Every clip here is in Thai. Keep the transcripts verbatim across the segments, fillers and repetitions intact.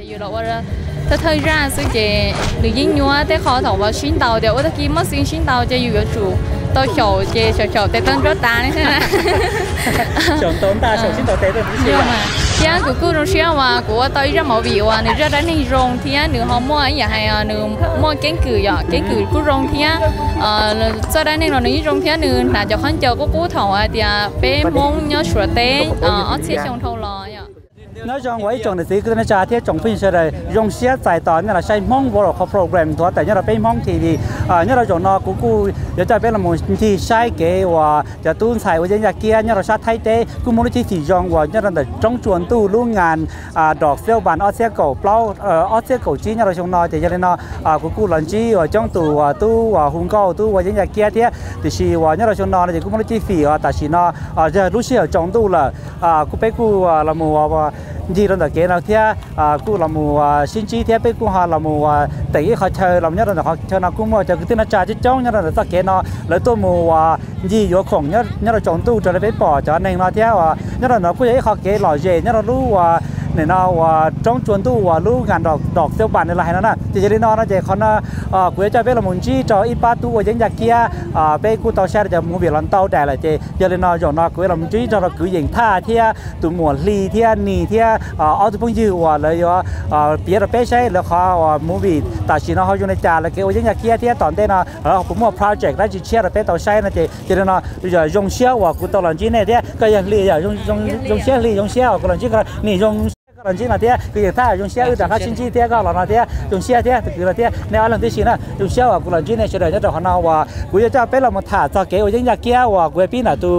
จะอยู่รอว่าถ้าเธอร่าซึ่งจะหรือยิ่งยัวแต่ขอถอดว่าชิ้นเตาเดี๋ยวตะกี้มันสิ่งชิ้นเตาจะอยู่กับจูโตเฉียวเจเฉียวเฉียวเตต้นรถตาใช่ไหมเฉียวต้นตาเฉียวชิ้นเตาเตต้นไม่ใช่ไหมที่อันกูกูรู้เชื่อว่ากูว่าตอนนี้จะมาวิ่งว่าเนี่ยจะได้ในโรงที่อันหนึ่งห้องมั่วอย่างไรหนึ่งมั่วเก่งกืออย่างเก่งกือกูโรงที่อันจะได้ในโรงนี้โรงที่อันหนึ่งแต่จะขั้นเจอกูกูถอดว่าเดี๋ยวเป็นมงเนื้อชัวร์เต้อ๋อเชี่ยชงทองล้ออย่างน้อยจังไว้จังแต่สิคือน้าจ่าที่จังฟินเฉยๆยงเสียสายตอนนี่เราใช้มองบล็อกเขาโปรแกรมตัวแต่เนี่ยเราไปมองทีวีเนี่ยเราจังนอกูกูเดี๋ยวจะเป็นละมุนที่ใช้เกว่าจะตุ้นใส่ว่าจะอยากเกียร์เนี่ยเราชาไทยเต้กูมองที่สีจองว่าเนี่ยเราแต่จ้องชวนตู้ร่วมงานดอกเซี่ยวบานออสเซียเก่าเปล่าออสเซียเก่าจีเนี่ยเราจังนอแต่ยังนอกูกูหลังจีว่าจ้องตู้ว่าตู้ว่าหุ่นเก่าตู้ว่าจะอยากเกียร์ที่แต่ชีว่าเนี่ยเราจังนอแต่กูมองที่สีแต่ชีนอจะรู้เชี่ยวจังตู้ละกูไปกูละมุนว่าดีเราแต่เกเราเที่ยกูเราหมู่ชิ้นชี้เที่ยไปกูหาเราหมู่แต่ยี่เขาเชิญเราเนี่ยเราแต่เขาเชิญเรากูมั่วจะคือที่น่าจ่าจิ้งจ้องเนี่ยเราแต่สักเกนอแล้วตัวหมู่ดีอยู่ของเนี่ยเนี่ยเราจงตู้จะได้ไปปอจะหนึ่งเราเที่ยเนี่ยเราเนาะกูยี่เขาเกหล่อเย่เนี่ยเรารู้ว่าเนี่ยเราจ้องชวนตู้ว่ารู้งานดอกดอกเซี่ยวบานอะไรนั่นน่ะจะจะได้นอนนะเจ้าเขาเนาะกูจะไปเราหมู่ชี้จออีป้าตู้ว่ายังอยากเกียไปกูต่อแช่จะมูเบียร์หลังเตาแต่ละเจ้าจะได้นอนอย่างนอนกูเราหมู่ชี้จอเรากูยิงท่าเที่ยตัวหมู่ลีเที่ยนีเที่ยเอาตัวพงยืดว่าเลยว่าเปียร์เราเป๊ะใช่แล้วเขามูบีตัดสินเขาอยู่ในจานแล้วเกี่ยวยังอยากเกียเที่ยตอนเต้นเราผมว่าโปรเจกต์ได้จีเชี่ยเราเป๊ะต่อใช่นะเจ้าจะได้นอนอย่างยงเชี่ยวว่ากูตอนหลังจีเนี่ยเที่ยก็ยังลีอย่างยงยงยงเชี่ยลียงเชี่ยวกูหลังจีก็นี่ยงหลังจีน่ะเที่ยคืออย่างถ้ายงเชี่ยวแต่เขาชิ้นจีเที่ยก็หลังน่ะเที่ยยงเชี่ยเที่ยคือเราเที่ยในอันหลังที่ชิ้นน่ะยงเชี่ยวกูหลังจีเนี่ยเฉยๆเนี่ยเราเขาเนาว่ากูจะเจ้าเป๊ะเรามาถ่ายสเกลยังอยากเกียว่ากูปีน่ะตัว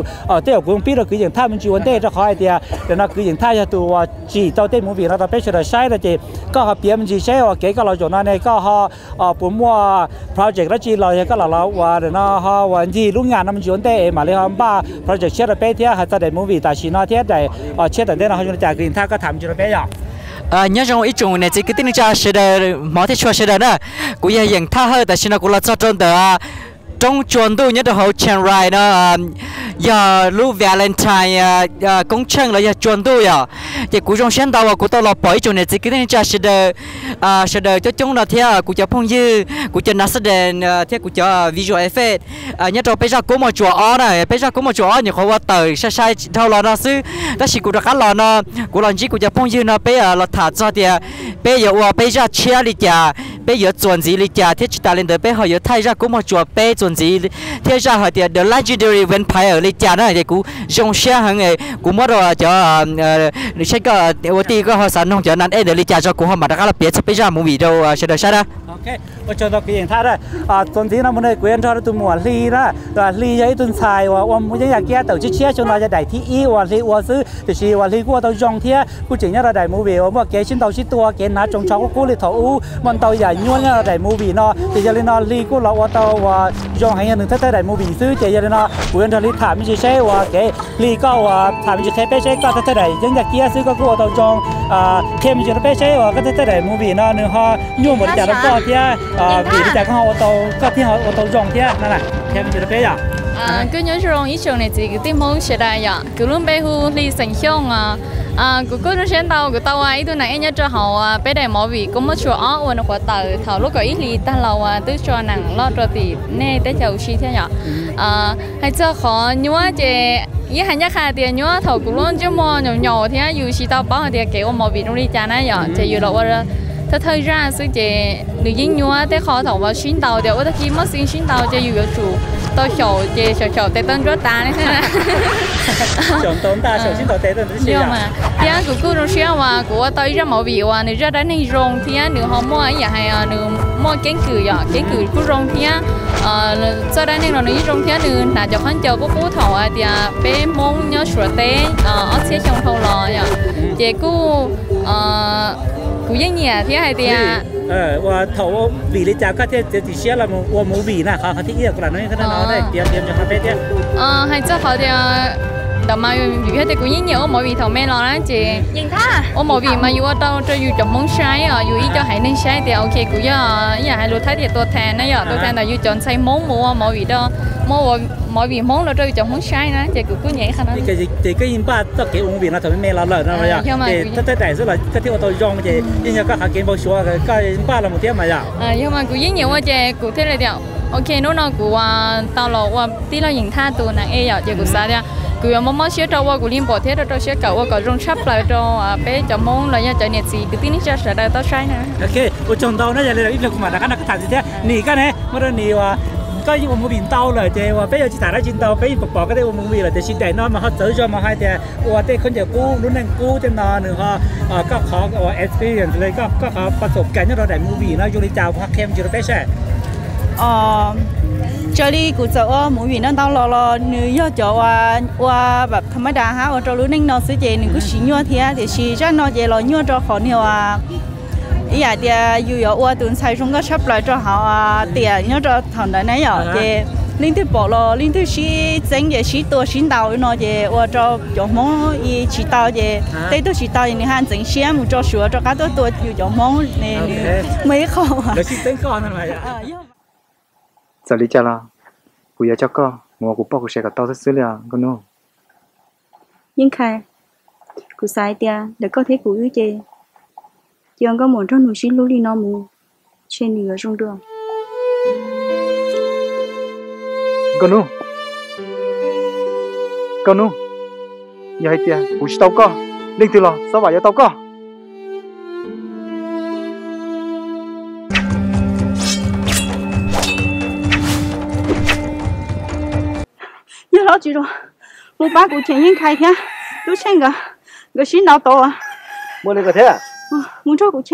เที่ยวกูปีเราคืออย่างถ้ามันจีวันเต้จะคอยเที่ยแต่น่ะคืออย่างถ้าจะตัวจีเต้าเต้มูบีเราจะเป๊ะเฉยๆใช่เลยจีก็เขาเปียมันจีเชี่ยวเก๋ก็เราจนน่ะเนี่ยก็เขาผมว่าโปรเจกต์เราจีเราก็เราเราว่าเดี๋ยวน่ะเขาวันจีลุงงานมันจีวันเต้มาเลยเขาบ้าโปรเจกต์เชี่ยเราเป๊ะเที่ยเขาจะเด็ดมูบีแต่ชิ้นน่ะเที่ยได้เชี่ยแต่เต้เราเขาอยู่ในจากกินถ้าก็ทำจีเราเป๊ะnhớ rằng ít chúng này chỉ cứ tin cha sẽ được máu thì cho sẽ được nữa, cũng như những thao hơi tại xin là cũng là cho trong tờ trong chuẩn tôi nhớ được hậu chàng rai đó giờ lúc Valentine công chân là giờ chuẩn tôi à, thì cũng trong sáng đầu của tôi là bởi chúng này chỉ cứ tin cha sẽ được sẽ được cho chúng là theo của cho phong dư của cho Nasden theo của cho visual effect nhớ rồi bây giờ cũng một chỗ ở này bây giờ cũng một chỗ ở những khâu vật tử sai sai thao là nó xứ đó chỉ của các lò nó của lò chỉ của cho phong dư nó bây giờ là thả cho thì bây giờ bây giờ chia đi chả bây giờ chuẩn gì đi chả thiết ta lên tới bây giờ thay ra cũng một chỗ bây giờ gì thế ra hỏi thì the legendary vampire lấy cha này thì cũng dùng xe hàng ngày cũng mất rồi cho người sách có ti có họ sản nông cho nên để lấy cha cho cũng họ mà đã là biết bây giờ muốn bị đâu sẽ được sao đó ok bây giờ tôi kiện thà đó tuần thứ năm nay quen cho tôi mua ly đó rồi ly giấy tuần xài và ông muốn giấy kia tàu chiếc xe cho nó ra đại thi y và ly và xứ thì chỉ và ly của tàu dùng thế cũng chỉ nhớ là đại movie và cái trên tàu chiếc tua cái ná trong cháu của ly thầu u bọn tàu giả nhuận là đại movie nó thì giờ lên nó ly của lão và tàu vàยองให้หนึ่งถ้าได้มูบีซื้อเจยันเนาะกูยันทลิถามมิจิเช่ว่าเกลีก็ว่าถามมิจิเช่เป้เช่ก็ถ้าได้ยังอยากเกียซื้อก็กูเอาจองเค็มมิจิเป้เช่ว่าก็ถ้าได้มูบีเนาะหนึ่งห่อยุ่งหมดจากแล้วก็เที่ยบีจากข้าวเอาตัวก็ที่เอาตัวจองเที่ยนั่นแหละเค็มมิจิเป้อย่างกูย้อนช่วงอีช่วงในจีกูติมงเสียดายอย่างกูรุ่นไปหูลีสังช่องอ่ะกูก็รู้เช่นเตากูเตาไอ้ตัวไหนเอ็งจะจะหาไปได้หมอวีก็ไม่ชัวร์อ๋อวันก่อนเตาเท่าลูกก็อีลีตาเราตื้อชัวหนังรอดตัวตีเน่ได้เจ้าชีเท่าอย่างให้เจ้าขอยัวเจยี่หันยักษ์ขาเดียยัวเท่ากูรุ่นจะมอหน่อยหน่อยที่อยู่ชีเตาป้าเดียเกี่ยวหมอวีตรงนี้จานะอย่างจะอยู่หรอว่าถ้าเธอร่าซึ่งเจหรือยิ่งยัวแต่ขอเท่าว่าชิ้นเตาเดี๋ยวว่าตะกี้มันสิ่งชิ้นเตาจะอยู่กับจูโตเฉียวเจเฉียวเฉียวเตต้นรถตาใช่ไหมเฉียวต้นตาเฉียวชิ้นเตาเตต้นไม่ใช่ไหมที่อันกูกูรู้เชื่อว่ากูว่าตอนนี้จะมาวิ่งว่าเนี่ยจะได้ในโรงที่อันหนึ่งห้องมั่วอย่างไรหนึ่งมั่วเก่งกืออย่างเก่งกือกูโรงที่อันจะได้ในโรงนี้โรงที่อันหนึ่งแต่จะขั้นเจอกูกูถอดเดียเป็นมงเนื้อชัวร์เต้ออเสียชงทองล้ออย่างเจกูกูยังเหนียที่ไอเดียเออว่าเถาบีริจาก็เทียบติเชียเราว่ามูบีน่ะเขาเขาที่เอียกกว่านั้นเขาได้เตรียมเตรียมจะทำไปเตรียมเออให้เจ้าเขาเดีย แต่มาอยู่ให้แต่กูยิ่งnhiều mọi vị thầu men lo đó chị nhìn tha ô mọi vị mà vừa tao cho vừa trồng món trái ở vừa ý cho hãy nên trái thì ok cũng giờ giờ hãy luôn thấy thì tôi thèn nãy giờ tôi thèn là vừa chọn say món mua mọi vị đó mua mọi vị món là cho vừa trồng món trái đó chị cũng cứ nhảy khăn đó cái cái cái in ba tất cả ông Việt nó thầu men lo lợn đó rồi thì tất tất đại rất là tất tiêu tôi rong chị nhưng mà các hàng kiến bao số cái in ba là một tiếng mà giờ nhưng mà cũngยิ่งnhiều quá chị cũng thế này đéo ok nó nó của tao là của tí là nhìn tha tôi nàng e giờ chị cũng sao đấyกูยังมั่งมั่งเชื่อใจว่ากูเลี้ยงปอดเทสเราเชื่อใจว่ากูรงชับเลยเราไปจะมองเลยเนี่ยจะเน็ตสีกูที่นี่จะใช้ได้ต่อใช้นะโอเคกูจนตอนนั้นเลยอีกเรื่องกูมาแต่ก็นักการศึกษาหนีกันเนี่ยเมื่อหนีว่าก็ยิ่งอมบินเตาเลยเจ้ว่าไปยังจิตใจได้จินเตาไปปปอก็ได้อมบินเลยแต่ชิดใจนอนมาเขาเจอจอมาให้แต่ว่าแต่คนเดียวกู้รุ่นนั้นกู้จะนอนหนึ่งข้อก็ขอว่าเอ็กซ์เพรียนเลยก็ก็ขอประสบการณ์ที่เราได้อมบินนะยูริจาวพักเข้มจิตเราไปใช่อ๋อcho đi cụ cháu mỗi vị nó tao lo lo nếu do cháu qua quaแบบธรรมดาฮะว่าเรารู้นั่งนอนซื้อเจนึงก็ชิ้นยัวเทียเดี๋ยวชิ้นจะนอนเจเรายัวเราขอเนี่ยว่าอยากเดียอยู่อย่าว่าตื่นใส่ชงก็ชอบเลยเราหาเตี๋ยยัวเราทำได้ไหนอย่าเจลิงที่บอกเราลิงที่ชิ้นเจ๋งเดี๋ยวชิ้นตัวชิ้นเตาอยู่นอนเจว่าเราจอมมองอีชิ้นเตาเจเต้ตัวชิ้นเตาอย่างนี้ฮะเจ๋งเชี่ยมุจ้าชัวจ้าก้าตัวตัวอยู่จอมมองเนี่ยไม่เข้าเดี๋ยวชิ้นเต้นก่อนทำไมอ่ะสวัสดีจ้าล่ะกูอยากจะก็มัวกูป้อกูเชกับโต๊ะซื้อเลยก็นู่นยิ่งใครกูสายเดียเด็กก็เทกูยื้อเจยังก็หมดทั้งหนูชิ้นลูลีน้องมูเช่นเหนือจงเดือดก็นู่นก็นู่นอย่าให้เดียกูชิโต้ก็ลิงตีหล่อสบายอย่าโต้ก็老几种，我把古天人开天，有钱个，个心脑刀啊！没那个天。嗯，没找古天。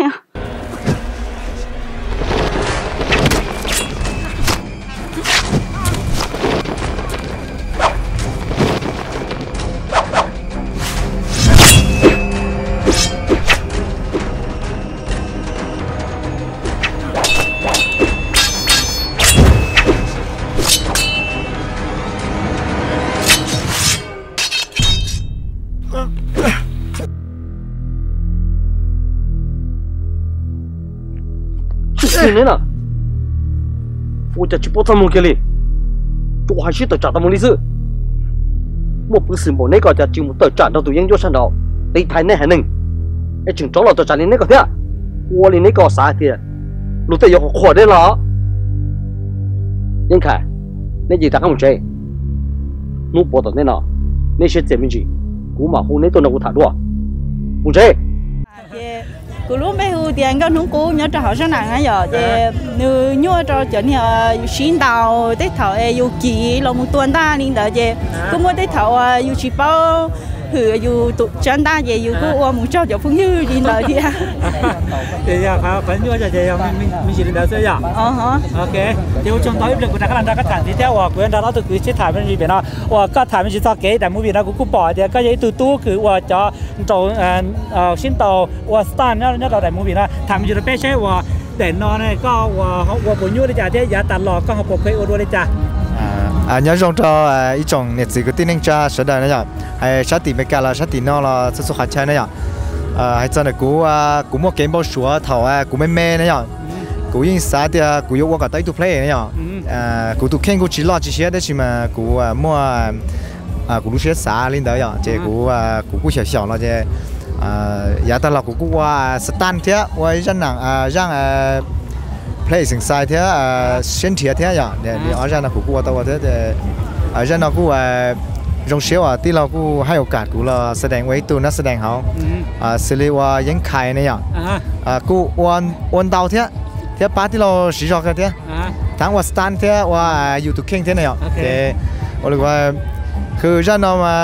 你呢？我家去包装木给你，我还是得找到木里子。我不是木那个家就得找到杜英就上到，你太难还能，哎，就找了得找你那个的，我的那个啥的，路得要火的了。你看，那几大干部在，我报道那呢，那些证明是，我马虎那都能够谈多，木在。กูรู้ไม่หูเดียนก็นุ่งกูย้อนจะหาช่างหนังไงเหรอเจนูย้อนจะเจนี่อยู่ชิ้นเตาเด็กเถาอยู่กี่ลงมือตัวด้านี่เด้อเจกูไม่เด็กเถาอยู่ชิบเป้าหืออยู่ตุจันด้าเจอยู่กูว่ามึงเจ้าจะพุ่งยืดนี่เด้อเจเจี๋ยครับฝันย้อนจะเจี๋ยไม่ไม่ไม่ชินเด้อเสียอย่างอ๋อฮะโอเคเดี๋ยวจงต่ออีกเรื่องกูจะกำลังจะกระถางที่เจ้าว่ากูจะต้องกูจะถ่ายมันรีบเนาะว่าก็ถ่ายมันจะต่อเก๋แต่มือบีนะกูกูปล่อยเดี๋ยวก็ยังตู้ตู้คือว่าจะจะอ่าอ่าชิ้นเตาว่าสตาร์เนี่ยเนี่ยเราแต่มูบีนะทำอยู่ในเป้ใช่ว่าแต่นอนเนี่ยก็ว่าเขาว่าปุ่นยุ่งเลยจ้ะที่ยาตัดหลอกก็เขาปกเคยอดเลยจ้ะอ่าเนี่ยจงจะอีจงเนี่ยสิ่งที่นั่งจ้าเสด็จนะจ๊ะไอ้ชาติเมกาลาชาตินอลาสุสุขันชัยนะจ๊ะอ่าไอ้เจ้าเนี่ยกูอ่ะกูมั่วเกมบอลชัวเถาอ่ะกูไม่แม่นะจ๊ะกูยิ่งสายเดียกูยกว่ากับไต้ตุเพลย์นะจ๊ะอ่ากูตุเข่งกูจีรอจีเชียได้ใช่ไหมกูอ่ะมั่วอ่ากูรู้เชียสาลินเดียวเจ้ากูอ่ะกูกูเฉียวเฉียวนะเจ้อย่าตลกกูว่าสตันเถอะว่าจังหนังจังเพลย์สิงสายเถอะเส้นเทียเถอะอย่างเดี๋ยวอาจารย์นะกูว่าตัวเถอะแต่อาจารย์นะกูว่าจงเชื่อว่าที่เรากูให้โอกาสกูเราแสดงไว้ตัวนักแสดงเขาสิริว่ายังใครเนี่ยอย่างกูวันวันดาวเถอะเถอะป้าที่เราสิจอกเถอะทั้งว่าสตันเถอะว่าอยู่ตุกเข่งเถอะเนี่ยอย่างเดี๋ยวหรือว่าคือเจ้าหน้ามา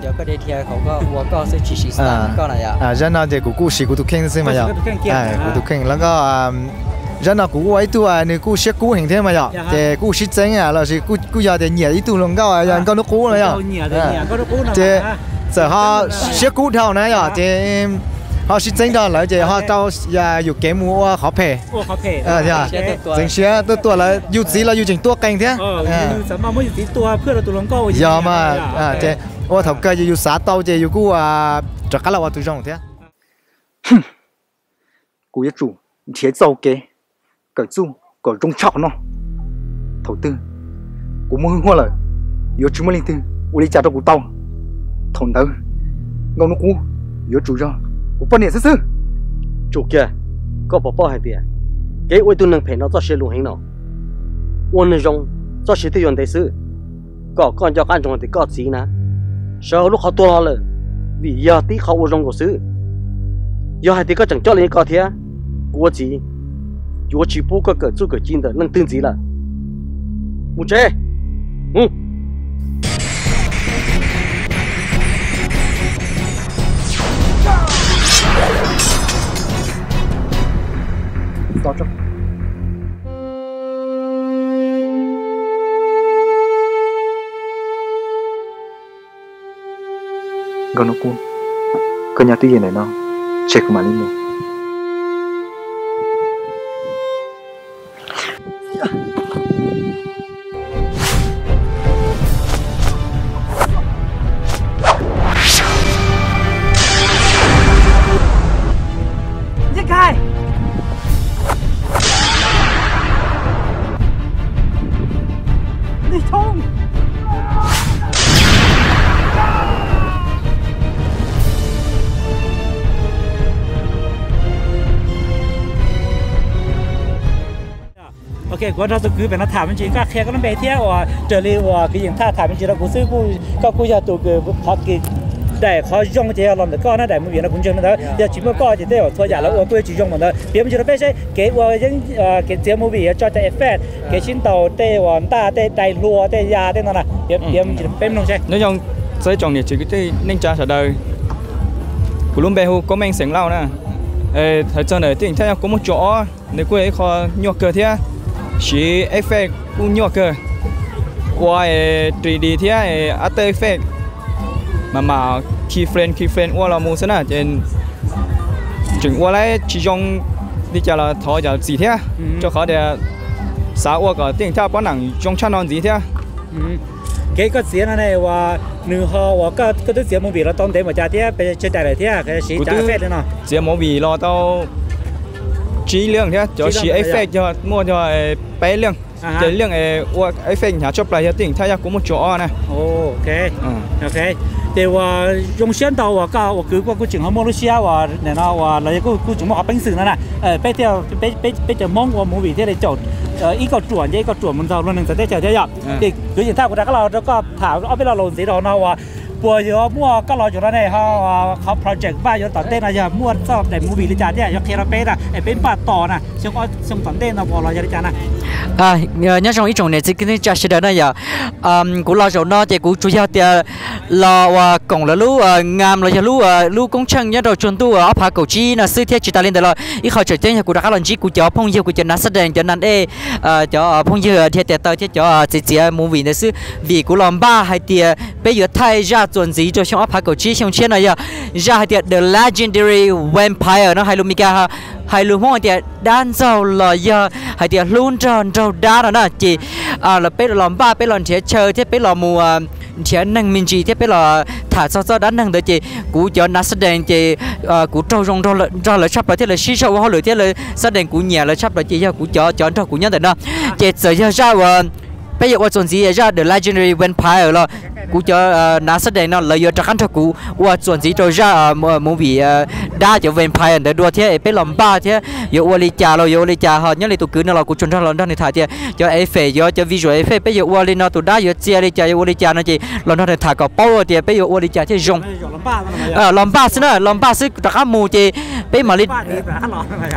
เดี๋ยวก็ได้เที่ยวเขาก็วัวก็ซื้อชีสตันก็อะไรอ่ะเจ้าหน้าเดี๋ยวกูกู้ชีกูตุเข่งซื้อมาอย่างใช่กูตุเข่งแล้วก็เจ้าหน้ากูไว้ตัวหนึ่งกู้เช็คกู้เห็นเท่าไหร่อย่างเจ้กู้ชีเจ้งอ่ะเราสิกู้กู้ยาเดี๋ยวเหนียดอีตัวลงก็อย่างก็นกกู้เลยอย่างเจ้เจ้าเช็คกู้เท่านั้นอย่างเจ้ họ xin chính đó lấy gì họ tao giờ dùng cái mua khó phe khó phe à thế à chính xe tôi tua là dùng gì là dùng chỉnh tua cành thế sắm mà mới dùng tua phước là tụi lông câu giờ mà à thế ô thằng kia dùng xả tao chơi dùng cú à trả cá là vào tụi rồng thế cú nhất chủ chế dầu kế cởi du cởi rung chọc nó thầu tư cú mua hương hoa lời yếu chúng mới linh tư u lấy trả cho cú tao thầu tư ngông nó cú yếu chủ cho cú bao nhiêu thứ chủ kia có bỏ bao hai tiền cái u tôi nâng phải nó cho xe luồng hình nó u nâng rong cho xe tiêu dùng đại sự có con cho ăn rong thì có gì nè sau lúc họ tua lo lời vì giờ tí họ u rong của xứ giờ hai tí có chẳng cho lấy có thế cú gì cú chỉ bố có cỡ chú cỡ chín rồi nâng tương gì là một chế ừ đó chứ gần nó cua cơ nhà tuy nhiên này nó chết mà đi mua cái của nó tôi cứ phải nó thả bên chị các khe các nó bé thế hoặc trở lên hoặc cái gì thả thả bên chị nó cũng xứ cũng các cô nhà tôi cứ học cái để khó dùng thì làm được con nó để một việc nó cũng chừng nó đó giờ chỉ mới coi chỉ thế hoặc thôi giả là tôi chỉ dùng mà thôi biết bên chị nó bé thế cái hoặc những cái chế một việc cho chạy effect cái chiến tàu tê hoặc ta tê tay lùa tê già tê nó này biết biết bên chị nó bé không chứ nếu dùng sẽ chọn để chỉ cái tê nên trả trả đời của luôn bé hú có mang sẻng lau nè thời gian này tình theo có một chỗ nếu cô ấy khó nhọ cờ thế chỉ effect cũng nhỏ cơ, qua three D thế, After Effect mà mà keyframe keyframe qua là muốn thế nào, trên chỉnh qua lại chỉ dùng đi chơi là thò giờ gì thế, cho họ để sáu qua cái tiếng theo bản năng trong channel gì thế, cái cái gì này là nửa họ hoặc cái cái thứ gì mà vì nó tốn tiền mà trả thế, bây giờ chơi đại lại thế, cái gì trả phép đấy nọ, gì mà vì lo tao chỉ lượng thế, cho chỉ effect cho mua cho bé lượng, cái lượng này effect nhà chụp lại cho tỉnh thay ra cũng một chỗ này. Ok, ok. Thì và dùng xuyên tàu và cả và cứ qua cứ chừng họ mua Russia và này nó và lấy cứ cứ chúng mua ở bánh sừng này này, bé theo bé bé bé chờ mong và mua vị thế này chậu, ít có chuẩn chứ ít có chuẩn mình giàu luôn đừng sợ thế chờ thế nhở. Thì cứ nhìn theo của ta các lo các thảo ở bên là lồn gì đó nó và bữa giờ mua các loại chỗ đó này họ họ project ba chỗ tận tên là giờ mua cho để mua vị lý trả thế cho kia nó bé là bên bà tỏ nè xong có xong tận tên là bỏ loại lý trả nè à nhớ trong ý trong này chỉ cái trả sẽ đỡ này giờ của loại chỗ đó thì của chủ yếu thì là còn là lú ngàm là lú lú công chân nhớ đầu chuẩn tu ở phá cầu chi là sư thiết chỉ ta lên được rồi ít khỏi trở tên là của các loại chỉ của cháu phong diêu của chân nát sắt đèn chân nát e cho phong diêu thiệt tiệt tao chết cho chỉ chỉ mua vị này sư vị của làm ba hay tiệt bây giờ thay ra chuẩn gì cho trong áp phá cầu trí trong trên này giờ ra thì The Legendary Vampire nó hay luôn Mika hay luôn mong thì đan dầu là giờ hay thì luôn tròn trâu đá đó nè chị là bé lòm ba bé lòm trẻ chơi thế bé lòm mùa trẻ năng mình chị thế bé là thả sao sao đá năng tới chị cú cho nát sắt đèn chị cú trâu rong rong ra lại sắp lại thế là xí sâu hoa lửa thế là sắt đèn cú nhẹ lại sắp lại chị giờ cú cho cho trâu cú nhớ tới đó chị giờ giờ ra và bây giờ qua chuẩn gì ra The Legendary Vampire rồi cú cho nát sắt đèn nó lấy giờ trắc ăn cho cú qua chuẩn gì rồi ra muốn bị đa cho vampire để đua thế bé lòm ba thế giờ qua đi trà rồi giờ đi trà họ nhớ lại tụi cứ nó là cú chuẩn ra lon đó này thả thế cho effect giờ cho visual effect bây giờ qua đi nó tụi đa giờ chia đi trà giờ qua đi trà nó chỉ lon đó này thả cả power thì bây giờ qua đi trà thế rồng lòm ba xí nữa lòm ba xí trắc ăn mù chị bé mà đi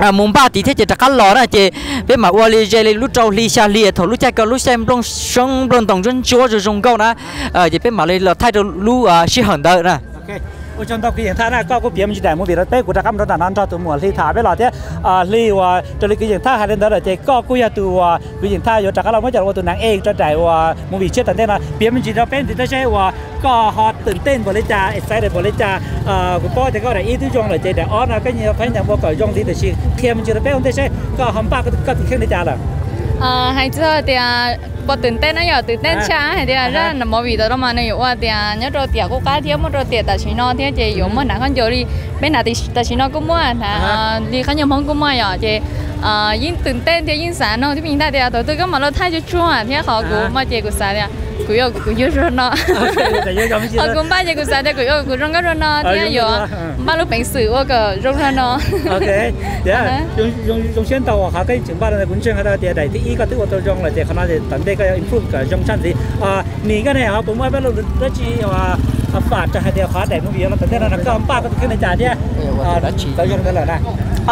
à mùng ba thì thế chị trắc ăn lò đó chị bé mà qua đi chơi lúc trâu li xa li thầu lúc chơi câu lúc xem long sông long đồng dân chúa rồi rồng câu đó เป็นมาเลยเราไทยเราลู่ชิฮันเดอร์นะโอเคโอ อุจนตกอย่างท่าน่ะก็กูเปียมันจีแต่มือบีรถเป๊ะกูจะขับรถต่างนั้นจอดตัวหมวดที่ถ่ายไปหลอดเนี่ยอ่าลีว่าจะลีกูอย่างท่าฮาเดนเดอร์เจ๊ก็กูอยากตัวกูอย่างท่าอยู่จากเราไม่จัดว่าตัวนางเอกจะใจว่ามือบีเชื่อตื่นเต้นนะเปียมันจีเราเป็นที่จะใช่ว่าก็ฮอตตื่นเต้นบริจาคเอ็กซ์ไซด์บริจาคอ่ากูป้อแต่ก็ได้อีทุจงเลยเจ๊แต่ออสนะก็ยังเป็นอย่างว่าก่อยงที่แต่ชีเทียมมันจีเราเป็นที่ใช่ก็หอมปากก็ถึงเครื่องในจานละอ่าให้เจ้าเตียบอตื่นเต้นนะอย่าตื่นเต้นช้าให้เตียร่างหนมวีตัวเรามาในอยู่ว่าเตียนี่เราเตียกูก้าเที่ยวมันเราเตียแต่ชิโน่เที่ยวเจี๋ยอยู่มันหนักขันโจรีเป็นหนักแต่ชิโน่ก็มั่วนะดีขันยมห้องก็มั่วอย่าเจี๋ยยิ่งตื่นเต้นเที่ยวยิ่งสานน้องที่มีท่าเตียตัวตัวก็มาเราท่าจะชั่วเที่ยวขอกูมาเจี๋ยกูสานเตียกูอยากกูยืดร้อนเนาะขอกูบ้านเจี๋ยกูสานเตียกูอยากกูร้อนก็ร้อนเนาะเที่ยวอยู่บ้านลูกเป็นสื่อว่าก็ร้อนเนาะโอเคเดี๋ยวยงยงเชื่อต่อค่ะก็ถึงบ้านเราคุ้นเชื่อค่ะเตียใดที่อีก็ถือว่าตัวยงเลยเจี๋ยขนาดเจี๋ยตันเด็กก็ยังอินฟลูกับยงชั้นสินี่ก็เนี่ยครับผมว่าเป็นเราได้จีว่าฝาดจะให้เดียวคว้าแต่มือวีเราตันเด็กเราก็ป้าก็ขึ้นในจานเนี่ยตัวยงได้เลยนะ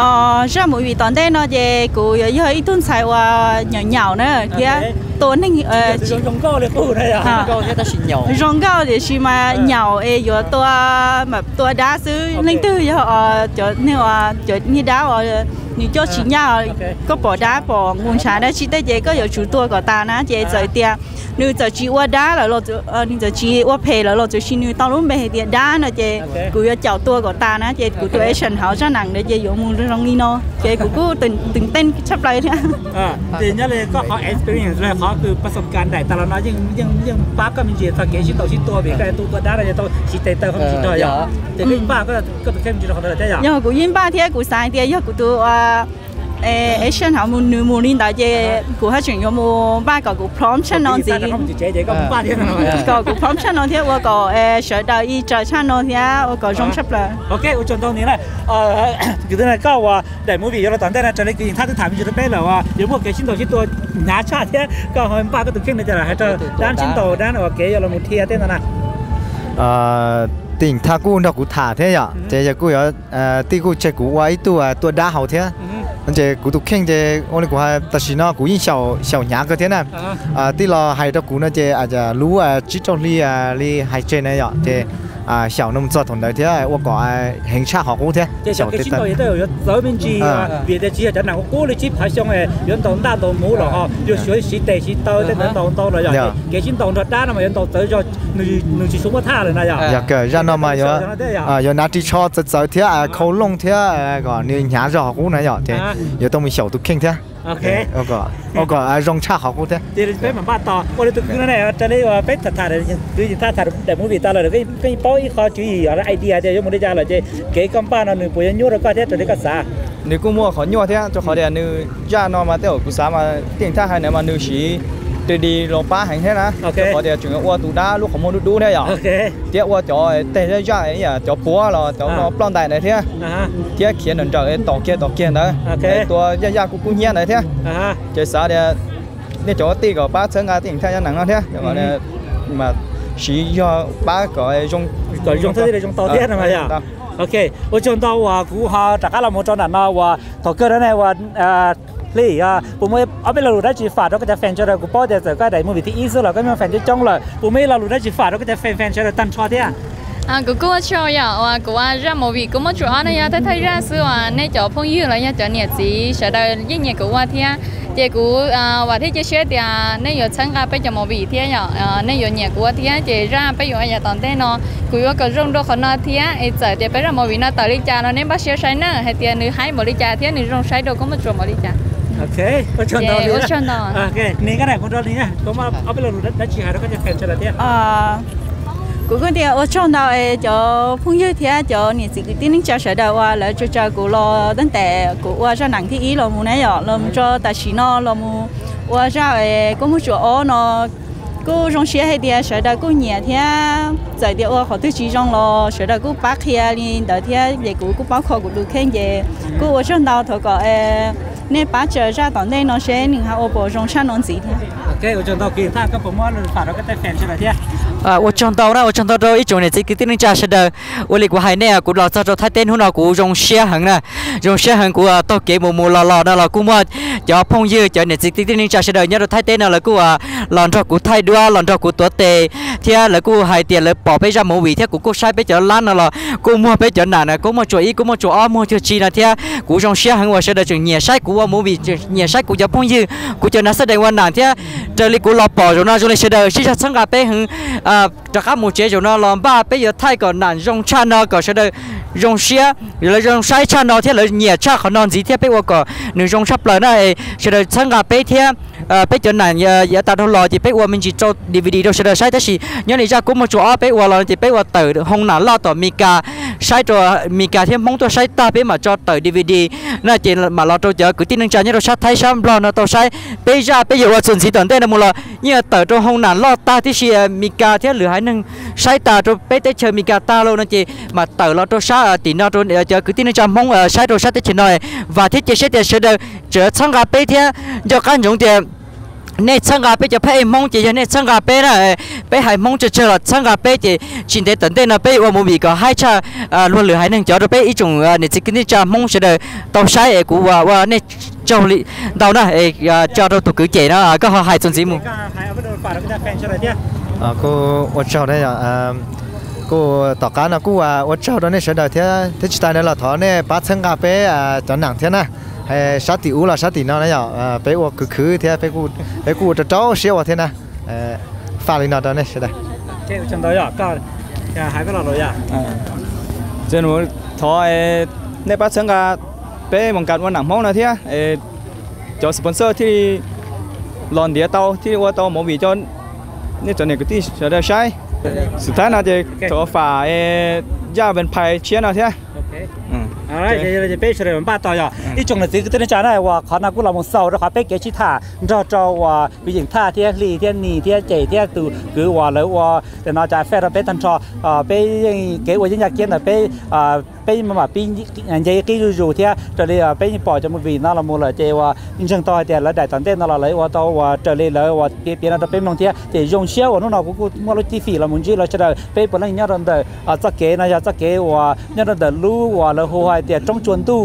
อ๋อใช่มือวีตอนเด็กเนาะเจี๋ยกูอยากให้ทุนใส่ว่าเหนียวเหนียวเนาะเจี๋ยตัวนั่งเออร้องเก่าเลยปูเลยอ่ะร้องเก่าแค่แต่ชิมเหนียวร้องเก่าเดี๋ยวชิมาเหนียวเออยู่ตัวแบบตัวด้าซื้อนั่งตื้อเยอะจดเนี่ยว่าจดนี่ด้าว่านี่เจ้าชิมเหนียวก็ปอด้าปองูช้าได้ชิได้เจ๊ก็อยู่ชูตัวก่อตานะเจ๊ใจเตี้ยนี่จะชิว่าด้าแล้วเราจะเออนี่จะชิว่าเพลแล้วเราจะชินี่ต้องรุ่มไปเตี้ยด้านะเจ๊กูจะเจ้าตัวก่อตานะเจ๊กูตัวเอชันเขาจะหนังเดี๋ยวเจ๊อยู่มุมร้องนี่เนาะเจ๊กูกูตึงตึงเต้นชับเลยเนี่ยอ่าเจ๊เนี่ยเลยก็เขา experience เลยเขาคือประสบการณ์แต่แต่เราเนี่ยยังยังยังป้าก็มีเจตสักเกชิโตชิตัวเบรกตัวก็ได้เราจะต้องชิเตเตอร์เขาชิตัวอย่างแต่ก็ยิ่งป้าก็ก็ต้องเข้มจิตของเราได้อย่างอย่างกูยิ่งป้าเที่ยกูสายเที่ยกูตัวเอเอเชียนเขามูนูมูนินแต่เจกูให้ถึงยมูป้าก็กูพร้อมชั้นนอนสิก็ป้าเที่ยก็กูพร้อมชั้นนอนเที่ยว่าก็เอเสียดายอีเจอชั้นนอนเที่ยว่าก็จงชับเลยโอเคอุจจนตรงนี้แหละเออคือตอนนั้นก็ว่าแต่มูวี่เราตอนนั้นจะได้กินท่าที่ถามอยู่ตรงนี้แหละว่าเดี๋ยวพวกเกชิโตชิตัวน้าชาติเนี่ยก็หอยป้าก็ตื่นขึ้นในใจให้เธอด้านชิ้นโตด้านโอเคอย่าเราหมดเทียเต้นนะติ่งท่ากูเรากูถ่าเท่ยเจ๊จะกูอย่าตีกูเจ๊กูไว้ตัวตัวด้าเขาเท่ยมันเจ๊กูตุกเข่งเจ๊โอ้ยกูให้ตัดสินเนาะกูยิ่งเฉาเฉาหยาเกินเท่ยนะตีเราให้เรากูเนี่ยเจ๊อาจจะรู้ว่าจิตจงรีรีให้เจ๊เนี่ยเจ๊啊，小农做同类啲啊，我講係興趣學古啲。即係上幾千度嘢都有左邊字啊，別隻字啊，就嗱我古你知排上誒，養動單動冇咯嗬，要水是地是多，即係動多嚟又幾千動就單啊嘛，養動走咗，你你是什麼他嚟嗱又？又嘅，然後嘛又啊，又拿啲錯就走啲啊，靠攏啲啊，個你廿隻學古嗱又，即係又當咪小都傾啲。โอเคโอ้ก็โอ้ก็ร้องชาเขากูเถอะเดี๋ยวไปมาบ้านต่อวันนี้ตุ๊กนั่นแหละจะได้ว่าไปถ่ายอะไรดูจิตถ่ายแต่มูวี่ตาเลยเดี๋ยวก็ไปป้อยข้อจุยอะไรไอเดียเดี๋ยวยกมือได้จ้าเลยเจ๊เก๋กัมป้านอนหนึ่งปุยยุ่งแล้วก็เจ๊ตัวนี้ก็สาหนึ่งกูมัวขอยั่วเถอะจะขอเดี๋ยวหนึ่งย่านอนมาเที่ยวกูสามาเตียงท่าให้เนี่ยมาหนึ่งสีดีดีลงป้าแห่งเถอะนะจะขอเดี๋ยวจุงอ้วนตูด้าลูกของมูดูดูเนี่ยอย่างเจ้าอ้วนจ่อเตะได้ย่าเนี่ยจ่อปัวหรอจ่อนอนปล้องได้เนี่ยเถอะเจ้าเขียนหนึ่งจ่อต่อเขียนต่อเขียนเลยตัวย่ากูกูเงี้ยเลยเถอะเจ้าสาวเนี่ยเนี่ยจ่อตีกับป้าเชิงอาตีแทนยันหนังเถอะอย่างเนี่ยมาสีย่อป้าก็ยงก็ยงเท่าที่ยงต่อเทียนอะไรอย่างโอเคโอ้จนตัวว่ากูหาจากการเราโมจนันมาว่าต่อเกิดอะไรว่าเลยอ่ะผมไม่เอาไปเราดูได้จีฝาดเราก็จะแฟนชาวเรากูป้อแต่แต่ก็ได้มือวิธีอีซึ่งเราก็ไม่แฟนจะจ้องเลยผมไม่เราดูได้จีฝาดเราก็จะแฟนแฟนชาวเราตันชอที่อ่ะอ่ะกูก็ชอบอย่างว่ากูว่าเรื่องมือวิกูไม่ชอบนะยะแต่ถ้าเรื่องซื้อว่าในจอพงยืดเลยยะจอเนี่ยจีเสด็จยิ่งเนี่ยกูว่าที่อ่ะเจ้ากูอ่าว่าที่จะเชื่อเดียในอยู่ชั้นก็ไปจอมือวิที่อย่างอ่าในอยู่เนี่ยกูว่าที่อ่ะเจ้าร่างไปอยู่อย่างตอนเต้นเนาะกูว่าก็ร้องร้องขนาดที่อ่ะไอ้เจ้าเดี๋ยวไปเรื่องมือวิน่าต่อริจาเราเนี่ยบ้าเชื่อใช่เนอะให้เดียหนึ่งให้หมดริจาที่หนึ่งร้องใช้โดก็ไม่ชอบหมดริจาโอเคก็ชนต่อเลยโอเคนี่ก็ได้คนเราเนี่ยก็มาเอาไปเราดูดัชชีหายแล้วก็จะแฟนชาลาเทียอ่ากูก็เดียวชนต่อเอจอพุ่งยืดเทียจอเนี่ยสิ่งที่นิ่งจะเสด็จว่าแล้วจะจะกูรอตั้งแต่กูว่าจะหนังที่อีเรามูเนี่ยหรอเราจะแต่ชิโน่เรามูว่าจะเอกูมุ่งจะอ๋อเนาะกูจงเชื่อให้เดียเสด็จกูเหนียเทียใจเดียวว่าขอที่จีจงรอเสด็จกูปักเทียนี่เดี๋ยวเทียเดี๋ยวกูกูปักคอกูดูแข็งเย่กูว่าชนต่อถอดก็เอเนี่ยป้าเจอจ้าตอนนี้น้องเชนหนึ่งค่ะโอโบจงชาโนนสีเทียโอเคอุจจนตกกินท่าก็ผมว่าเราฝาดเราก็ได้แฟนใช่ไหมเทีย我讲到了，我讲到到一种呢，这个电动驾驶的，我那个海内啊，古老早早他电动那古用血痕呢，用血痕古啊，到给某某老老那老古么，叫朋友叫呢，这个电动驾驶的，伢都他电那了古啊，让着古太多，让着古多的，天了古海电了宝贝上某位天古古晒被叫烂了了，古么被叫难了，古么做一古么做二么就几那天，古用血痕我说的就热晒古啊某位就热晒古叫朋友，古叫那说的我难天，这里古老保着那种的说的，实际上参加被很。啊，这个目前就那老百比较太个难用车呢，个是的用些，有了用晒车呢，天了热车可能几天比我个，你用车了呢，是的参加白天，呃，比较难也也达到了，就比我们只做 ดี วี ดี 都是的晒的是，因为这个么做啊，比我了就比我到红南拉到米家晒着米家天蒙到晒大比嘛做到 ดี วี ดี，那就嘛了到就固定能做呢，到晒太阳了呢，到晒比较比我准时等待的么了，因为到到红南拉大的是米家。เที่ยวหรือหายหนึ่งใช้ตาตัวไปแต่เชื่อมีการตาเรานั่นจีมาเต่าเราตัวช้าตีน่าตัวเจอคือที่นั่นจะมองใช้ตัวช้าแต่เฉยหน่อยว่าที่จะใช้แต่เฉยเดินเจอช่างกับไปเที่ยวเจอการจงเดียในช่างกับไปจะไปมองจีในช่างกับไปนะไปหายมองจะเจอช่างกับไปจีชินแต่ตื่นเต้นนะไปว่ามุมอีกก็ให้ชาล้วนหรือหายหนึ่งเจอตัวไปอีจงในจีคือที่จะมองเฉยเดินตัวใช้กูว่าว่าในเจ้าลิเรานะเจอตัวตุกเจี๋ยนะก็หายจนสีมุมอ่ากูอดเช่าได้ยังอ่ากูต่อการนะกูว่าอดเช่าตอนนี้เฉยๆเท่าที่จิตใจเนี่ยเราถอนเนี่ยปัจจัยกับไปอ่าจนหนังเท่านะให้สติอุลาสติน้อยเนี่ยอ่าไปอดคือๆเท่าไปกูไปกูจะเจ้าเสียวเท่านะเอ่อฝากเลยนะตอนนี้เฉยๆเจ้าจำได้ยังก็ยังหายไปหลอดเลยยังอ่าเจ้าหนูถอยในปัจจัยกับไปมองการวันหนังม้วนนะเท่าเอ่อจอสปอนเซอร์ที่หลอนเดียเตาที่ว่าเตาหมอบีจนนี่ตอนนี้ก็ที่จะได้ใช้สุดท้ายเราจะต่อฝ่ายย่าเป็นไผ่เชียนเอาใช่ไหมอะไรจะจะเป๊ะเฉลี่ยมันป้าต่อยอ่ะที่จงหนึ่งสิ่งที่จะได้ว่าเขาหน้ากูเรามองเศร้าเราขอเป๊ะเกจิท่าเราจะว่าวิจิตรท่าเที่ยรีเที่ยนีเที่ยเจเที่ยตูคือว่าหรือว่าแต่เราจะแฝงเราเป๊ะทันทอเป๊ะเก๋ว่ายิ่งอยากเกี่ยนแต่เป๊ะเป๊ะมาแบบปีนยัยกี่รูเที่ยเจริญเป๊ะปล่อยจมูกวีน่าละมุนเลยเจว่ายิ่งช่างต่อยแต่ละได้ตอนเต้นเราเลยว่าต่อว่าเจริญเลยว่าเป๊ะเป๊ะเราเป๊ะมองเที่ยเจยงเชี่ยวว่านู่นเรากูมัวรถที่ฝีเราหมุนจีเราจะได้เป๊ะปนอะไรเนี่ยเราเดินจะเก๋นะจะเก๋ว่าเนี่ยเราเดินรู้ว่าเราหัวเดี๋ยวจงชวนตู้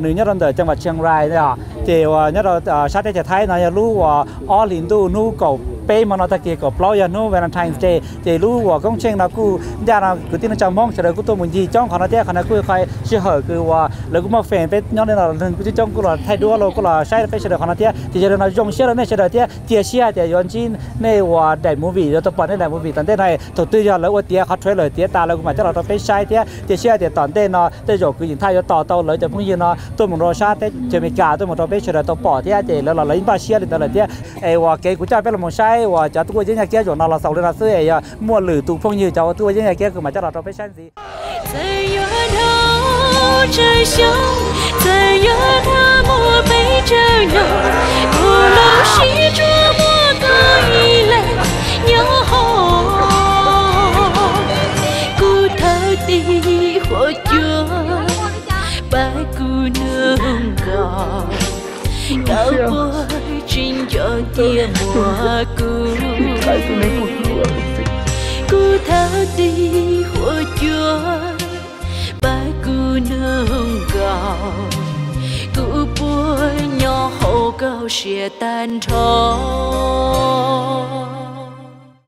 หนึ่งเนี่ยเราเดินจังหวัดเชียงรายเนี่ยเดี๋ยวเนี่ยเราชาติจะไทยนะจะรู้ว่าอ๋อลินตู้นู้กับเป้มันเราตะเกียกับเปล่าอย่างนู้เวลาไทยเจเดี๋ยวรู้ว่าก้องเชียงเรากูญาติเราคือที่นั่นจำมองเฉลยกูตัวมุนจีจ้องขนาดเดียขนาดกูใครเชื่อเหรอคือว่าแล้วกูมาเฟรนเป็นย้อนเนี่ยเราเดินกูจะจ้องกูหล่อไทยด้วยเรากูหล่อใช่เป็นเฉลยขนาดเดียที่จะเราจงเชื่อเราไม่เฉลยเดียเจียเชียเดียย้อนจีนในว่าแดดมูวี่เราตะปอนในแดดมูวี่ตอนเต้นไทยถูกตื้อยแล้วว่าเดียเขาช่วยเลยเดียตาเรากูมาจะเราไปใช้เดียเจียเชียเดียตอนเต้นเนาะเต้นจบกูยิงไทยจะต่อเตาเลยจะพุ่งยิงเนาะตัวมุนโรชาเต้นเจมิกาตัวมุนเราไปเฉลยตัวปอดเดียเดียแล้วเราเลยบ้าเชียเดียตอนเดียไอ้ว่าเกย์กูจะเป็นเราไม่ใช่ว่าจะตัวยิ่งใหญ่แก่จนเราเศร้าเลยนะเสื่อยมัวหรือตุกพงยืดจะตัวยิ่งใหญ่แก่คือมาจะเราเราไปเช่นสิcho tia mùa cũ cũ tháo đi hoa chúa bài cũ nương gạo cũ buổi nhỏ hậu cao xìa tan thó